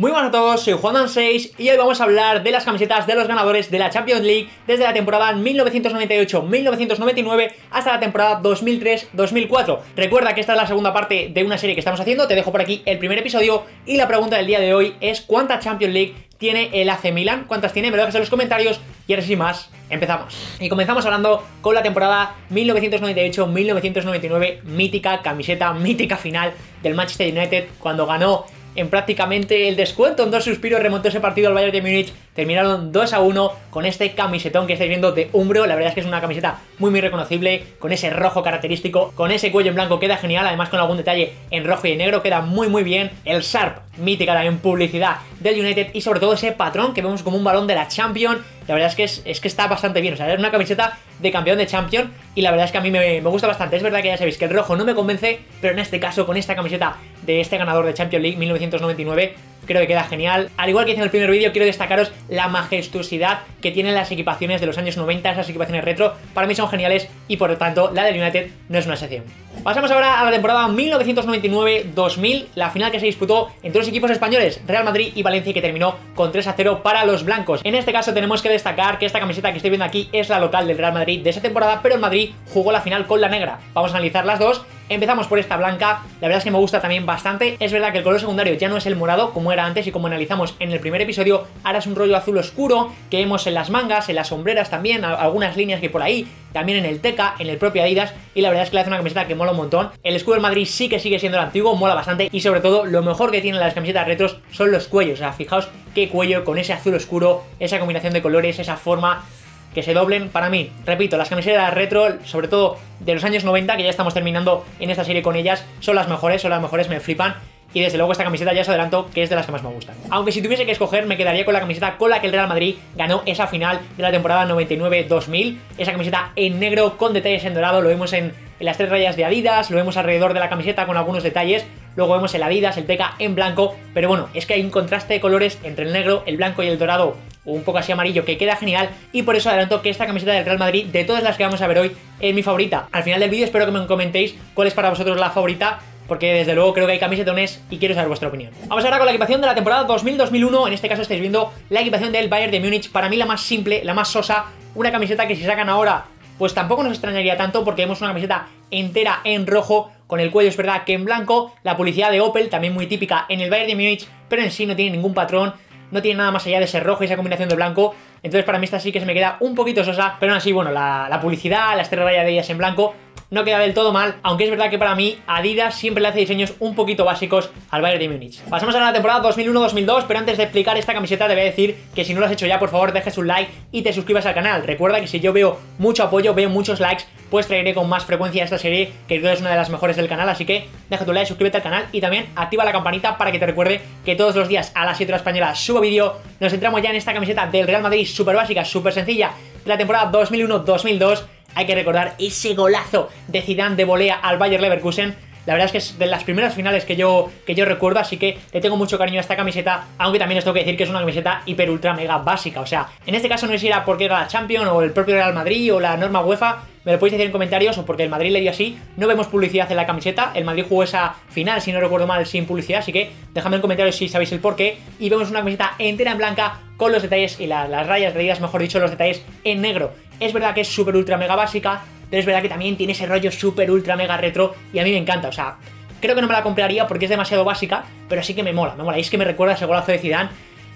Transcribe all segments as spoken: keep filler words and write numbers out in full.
Muy buenas a todos, soy JuanDam seis y hoy vamos a hablar de las camisetas de los ganadores de la Champions League desde la temporada mil novecientos noventa y ocho a mil novecientos noventa y nueve hasta la temporada dos mil tres dos mil cuatro. Recuerda que esta es la segunda parte de una serie que estamos haciendo, te dejo por aquí el primer episodio y la pregunta del día de hoy es ¿cuánta Champions League tiene el A C Milan? ¿Cuántas tiene? Me lo dejas en los comentarios y ahora sin más, empezamos. Y comenzamos hablando con la temporada mil novecientos noventa y ocho a mil novecientos noventa y nueve, mítica camiseta, mítica final del Manchester United cuando ganó en prácticamente el descuento, en dos suspiros remontó ese partido al Bayern de Múnich, terminaron dos a uno con este camisetón que estáis viendo de Umbro. La verdad es que es una camiseta muy muy reconocible, con ese rojo característico, con ese cuello en blanco queda genial, además con algún detalle en rojo y en negro queda muy muy bien. El Sharp, mítica también publicidad del United y sobre todo ese patrón que vemos como un balón de la Champions. La verdad es que, es, es que está bastante bien, o sea, es una camiseta de campeón de Champions y la verdad es que a mí me, me gusta bastante. Es verdad que ya sabéis que el rojo no me convence, pero en este caso, con esta camiseta de este ganador de Champions League mil novecientos noventa y nueve, creo que queda genial. Al igual que hice en el primer vídeo, quiero destacaros la majestuosidad que tienen las equipaciones de los años noventa, esas equipaciones retro, para mí son geniales y por lo tanto la del United no es una excepción. Pasamos ahora a la temporada mil novecientos noventa y nueve dos mil, la final que se disputó entre dos equipos españoles, Real Madrid y Valencia, y que terminó con tres a cero para los blancos. En este caso tenemos que destacar que esta camiseta que estoy viendo aquí es la local del Real Madrid de esa temporada, pero el Madrid jugó la final con la negra. Vamos a analizar las dos. Empezamos por esta blanca, la verdad es que me gusta también bastante. Es verdad que el color secundario ya no es el morado como era antes y como analizamos en el primer episodio, ahora es un rollo azul oscuro que vemos en las mangas, en las sombreras también, algunas líneas que por ahí, también en el Teca, en el propio Adidas, y la verdad es que le hace una camiseta que mola un montón. El escudo del Madrid sí que sigue siendo el antiguo, mola bastante, y sobre todo lo mejor que tienen las camisetas retros son los cuellos. O sea, fijaos qué cuello con ese azul oscuro, esa combinación de colores, esa forma, que se doblen. Para mí, repito, las camisetas retro, sobre todo de los años noventa, que ya estamos terminando en esta serie con ellas, son las mejores, son las mejores, me flipan. Y desde luego esta camiseta, ya os adelanto, que es de las que más me gustan. Aunque si tuviese que escoger, me quedaría con la camiseta con la que el Real Madrid ganó esa final de la temporada noventa y nueve dos mil. Esa camiseta en negro con detalles en dorado, lo vemos en, en las tres rayas de Adidas, lo vemos alrededor de la camiseta con algunos detalles. Luego vemos el Adidas, el Teca en blanco, pero bueno, es que hay un contraste de colores entre el negro, el blanco y el dorado, un poco así amarillo, que queda genial, y por eso adelanto que esta camiseta del Real Madrid, de todas las que vamos a ver hoy, es mi favorita. Al final del vídeo espero que me comentéis cuál es para vosotros la favorita, porque desde luego creo que hay camisetones y quiero saber vuestra opinión. Vamos ahora con la equipación de la temporada dos mil dos mil uno, en este caso estáis viendo la equipación del Bayern de Múnich, para mí la más simple, la más sosa, una camiseta que si sacan ahora, pues tampoco nos extrañaría tanto, porque vemos una camiseta entera en rojo, con el cuello es verdad que en blanco, la publicidad de Opel, también muy típica en el Bayern de Múnich, pero en sí no tiene ningún patrón, no tiene nada más allá de ese rojo y esa combinación de blanco. Entonces para mí esta sí que se me queda un poquito sosa, pero aún así, bueno, la, la publicidad, las tres rayas de ellas en blanco, no queda del todo mal, aunque es verdad que para mí Adidas siempre le hace diseños un poquito básicos al Bayern de Múnich. Pasamos ahora a la temporada dos mil uno dos mil dos, pero antes de explicar esta camiseta te voy a decir que si no lo has hecho ya, por favor dejes un like y te suscribas al canal. Recuerda que si yo veo mucho apoyo, veo muchos likes, pues traeré con más frecuencia esta serie, que creo es una de las mejores del canal, así que deja tu like, suscríbete al canal y también activa la campanita para que te recuerde que todos los días a las siete horas españolas subo vídeo. Nos centramos ya en esta camiseta del Real Madrid, súper básica, súper sencilla, de la temporada dos mil uno dos mil dos. Hay que recordar ese golazo de Zidane de volea al Bayern Leverkusen. La verdad es que es de las primeras finales que yo, que yo recuerdo, así que le tengo mucho cariño a esta camiseta, aunque también os tengo que decir que es una camiseta hiper ultra mega básica. O sea, en este caso no sé si era porque era la Champions o el propio Real Madrid o la norma UEFA, me lo podéis decir en comentarios, o porque el Madrid le dio así. No vemos publicidad en la camiseta, el Madrid jugó esa final, si no recuerdo mal, sin publicidad, así que dejadme en comentarios si sabéis el porqué. Y vemos una camiseta entera en blanca con los detalles y las, las rayas de ellas, mejor dicho, los detalles en negro. Es verdad que es súper ultra mega básica, pero es verdad que también tiene ese rollo súper ultra mega retro y a mí me encanta. O sea, creo que no me la compraría porque es demasiado básica, pero sí que me mola, me mola, y es que me recuerda ese golazo de Zidane.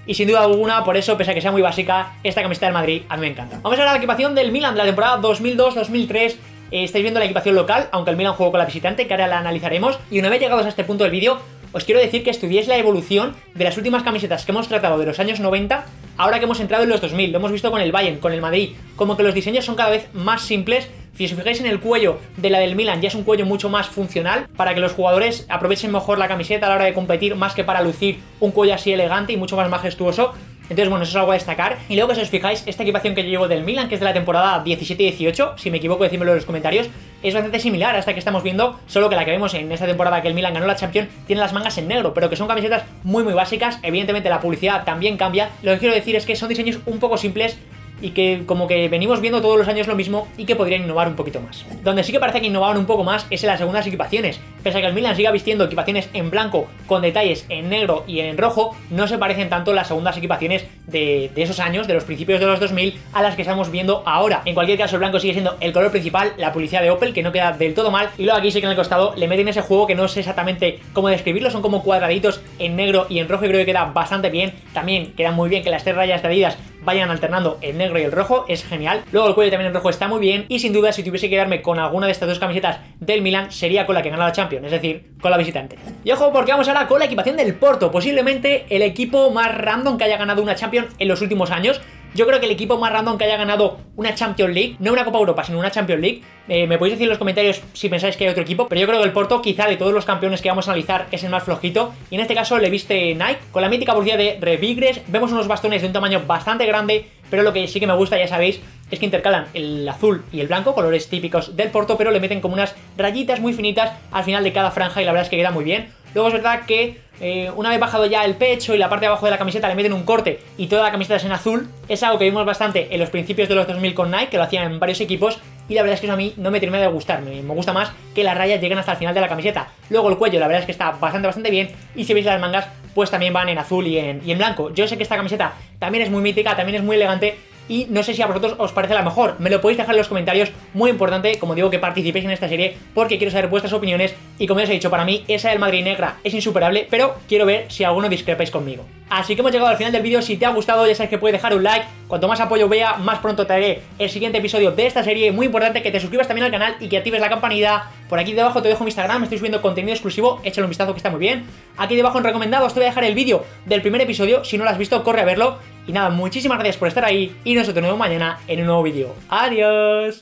Y sin duda alguna, por eso, pese a que sea muy básica, esta camiseta del Madrid a mí me encanta. Vamos a ver la equipación del Milan de la temporada dos mil dos dos mil tres. Eh, estáis viendo la equipación local, aunque el Milan jugó con la visitante, que ahora la analizaremos. Y una vez llegados a este punto del vídeo, os quiero decir que estudiéis la evolución de las últimas camisetas que hemos tratado de los años noventa, ahora que hemos entrado en los dos mil. Lo hemos visto con el Bayern, con el Madrid, como que los diseños son cada vez más simples. Si os fijáis en el cuello de la del Milan, ya es un cuello mucho más funcional, para que los jugadores aprovechen mejor la camiseta a la hora de competir, más que para lucir un cuello así elegante y mucho más majestuoso. Entonces, bueno, eso es algo a destacar. Y luego, si os fijáis, esta equipación que yo llevo del Milan, que es de la temporada diecisiete dieciocho, si me equivoco, decídmelo en los comentarios, es bastante similar a esta que estamos viendo, solo que la que vemos en esta temporada que el Milan ganó la Champions tiene las mangas en negro, pero que son camisetas muy muy básicas. Evidentemente la publicidad también cambia. Lo que quiero decir es que son diseños un poco simples, y que como que venimos viendo todos los años lo mismo y que podrían innovar un poquito más. Donde sí que parece que innovaban un poco más es en las segundas equipaciones. Pese a que el Milan siga vistiendo equipaciones en blanco con detalles en negro y en rojo, no se parecen tanto las segundas equipaciones de, de esos años, de los principios de los dos mil, a las que estamos viendo ahora. En cualquier caso, el blanco sigue siendo el color principal, la publicidad de Opel, que no queda del todo mal, y luego aquí sí que en el costado le meten ese juego que no sé exactamente cómo describirlo, son como cuadraditos en negro y en rojo y creo que queda bastante bien. También queda muy bien que las tres rayas de Adidas vayan alternando el negro y el rojo, es genial. Luego el cuello también en rojo está muy bien y sin duda si tuviese que quedarme con alguna de estas dos camisetas del Milan sería con la que gana la Champions, es decir, con la visitante. Y ojo porque vamos ahora con la equipación del Porto, posiblemente el equipo más random que haya ganado una Champions en los últimos años. Yo creo que el equipo más random que haya ganado una Champions League, no una Copa Europa, sino una Champions League, eh, me podéis decir en los comentarios si pensáis que hay otro equipo, pero yo creo que el Porto, quizá de todos los campeones que vamos a analizar, es el más flojito, y en este caso le viste Nike, con la mítica publicidad de Revigres. Vemos unos bastones de un tamaño bastante grande, pero lo que sí que me gusta, ya sabéis, es que intercalan el azul y el blanco, colores típicos del Porto, pero le meten como unas rayitas muy finitas al final de cada franja y la verdad es que queda muy bien. Luego es verdad que eh, una vez bajado ya el pecho y la parte de abajo de la camiseta le meten un corte y toda la camiseta es en azul. Es algo que vimos bastante en los principios de los dos mil con Nike, que lo hacían en varios equipos. Y la verdad es que eso a mí no me termina de gustar, me gusta más que las rayas lleguen hasta el final de la camiseta. Luego el cuello, la verdad es que está bastante, bastante bien. Y si veis las mangas, pues también van en azul y en, y en blanco. Yo sé que esta camiseta también es muy mítica, también es muy elegante. Y no sé si a vosotros os parece la mejor, me lo podéis dejar en los comentarios, muy importante, como digo, que participéis en esta serie porque quiero saber vuestras opiniones y como ya os he dicho, para mí esa del Madrid negra es insuperable, pero quiero ver si alguno discrepáis conmigo. Así que hemos llegado al final del vídeo, si te ha gustado ya sabes que puedes dejar un like, cuanto más apoyo vea, más pronto te haré el siguiente episodio de esta serie, muy importante que te suscribas también al canal y que actives la campanita. Por aquí debajo te dejo mi Instagram, estoy subiendo contenido exclusivo, échale un vistazo que está muy bien. Aquí debajo en recomendados te voy a dejar el vídeo del primer episodio, si no lo has visto corre a verlo. Y nada, muchísimas gracias por estar ahí y nos vemos mañana en un nuevo vídeo. ¡Adiós!